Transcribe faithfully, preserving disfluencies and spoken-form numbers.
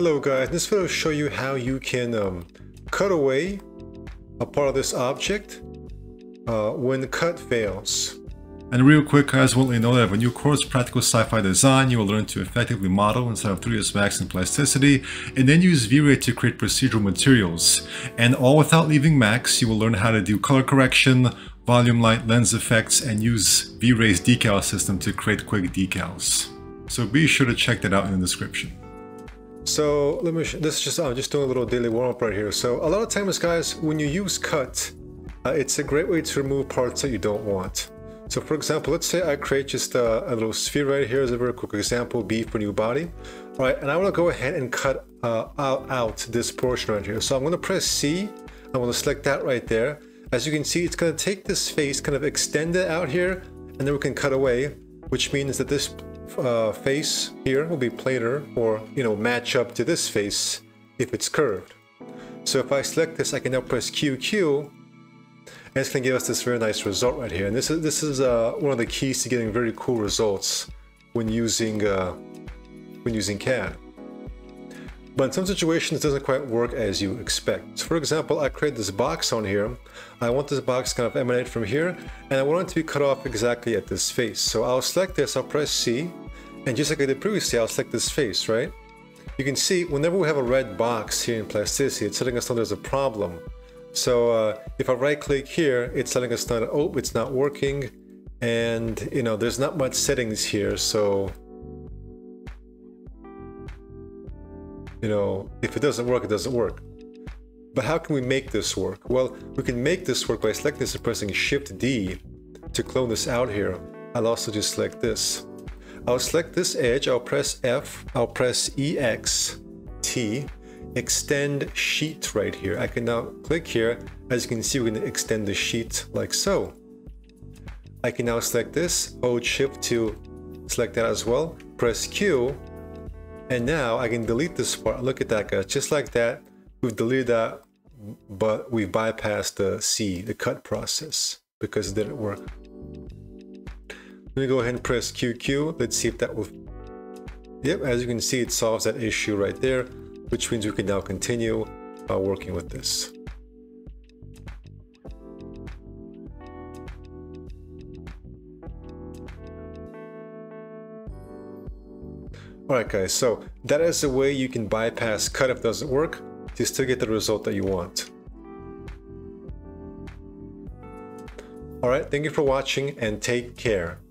Hello guys, in this video I'll show you how you can um, cut away a part of this object uh, when the cut fails. And real quick guys, I want you to know that I have a new course, Practical Sci-Fi Design. You will learn to effectively model inside of three D S Max and Plasticity, and then use V Ray to create procedural materials. And all without leaving Max, you will learn how to do color correction, volume, light, lens effects, and use V Ray's decal system to create quick decals. So be sure to check that out in the description. So let me, this is just, I'm just doing a little daily warm-up right here. So a lot of times guys, when you use cut, uh, it's a great way to remove parts that you don't want. So for example, let's say I create just a, a little sphere right here as a very quick example, B for new body. All right, and I wanna go ahead and cut uh, out, out this portion right here. So I'm gonna press C, I'm gonna select that right there. As you can see, it's gonna take this face, kind of extend it out here, and then we can cut away, which means that this Uh, face here will be planar, or you know, match up to this face if it's curved. So if I select this, I can now press Q Q, and it's going to give us this very nice result right here. And this is this is uh, one of the keys to getting very cool results when using uh, when using C A D. But in some situations, it doesn't quite work as you expect. So for example, I create this box on here. I want this box kind of emanate from here, and I want it to be cut off exactly at this face. So I'll select this, I'll press C, and just like I did previously, I'll select this face, right? You can see whenever we have a red box here in Plasticity, it's telling us that there's a problem. So uh, if I right click here, it's telling us that, oh, it's not working. And you know, there's not much settings here. So you know, if it doesn't work, it doesn't work. But how can we make this work? Well, we can make this work by selecting this and pressing Shift D to clone this out here. I'll also just select this. I'll select this edge, I'll press F, I'll press E X T, extend sheet right here. I can now click here. As you can see, we're gonna extend the sheet like so. I can now select this, hold Shift to select that as well, press Q, and now I can delete this part. Look at that guys, just like that. We've deleted that, but we've bypassed the C, the cut process, because it didn't work. Let me go ahead and press Q Q. Let's see if that will, yep, as you can see, it solves that issue right there, which means we can now continue uh, working with this. Alright guys, so that is a way you can bypass cut if it doesn't work to still get the result that you want. Alright, thank you for watching and take care.